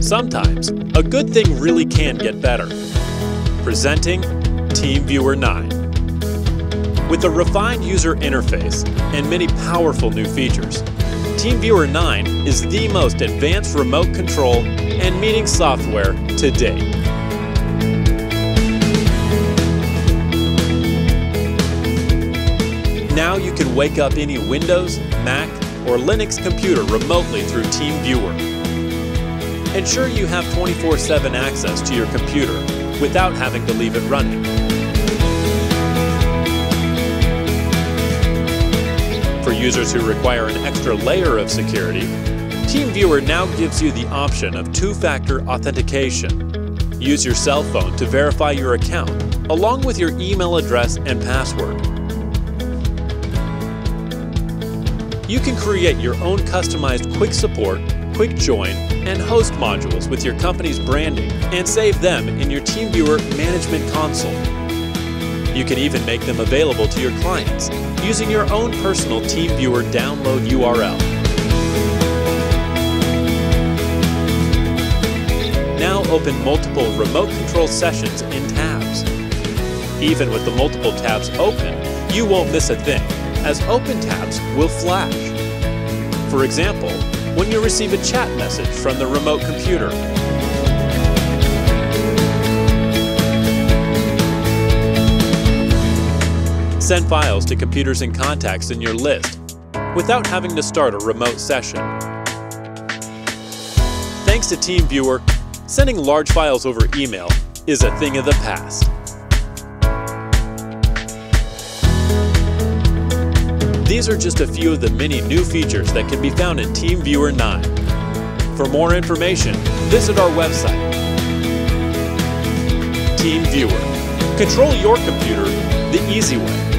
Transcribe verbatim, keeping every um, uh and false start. Sometimes, a good thing really can get better. Presenting TeamViewer nine. With a refined user interface and many powerful new features, TeamViewer nine is the most advanced remote control and meeting software to date. Now you can wake up any Windows, Mac, or Linux computer remotely through TeamViewer. Ensure you have twenty-four seven access to your computer without having to leave it running. For users who require an extra layer of security, TeamViewer now gives you the option of two-factor authentication. Use your cell phone to verify your account, along with your email address and password. You can create your own customized Quick Support, Quick Join, and Host modules with your company's branding and save them in your TeamViewer Management Console. You can even make them available to your clients using your own personal TeamViewer download U R L. Now open multiple remote control sessions in tabs. Even with the multiple tabs open, you won't miss a thing, as open tabs will flash. For example, when you receive a chat message from the remote computer. Send files to computers and contacts in your list without having to start a remote session. Thanks to TeamViewer, sending large files over email is a thing of the past. These are just a few of the many new features that can be found in TeamViewer nine. For more information, visit our website. TeamViewer. Control your computer the easy way.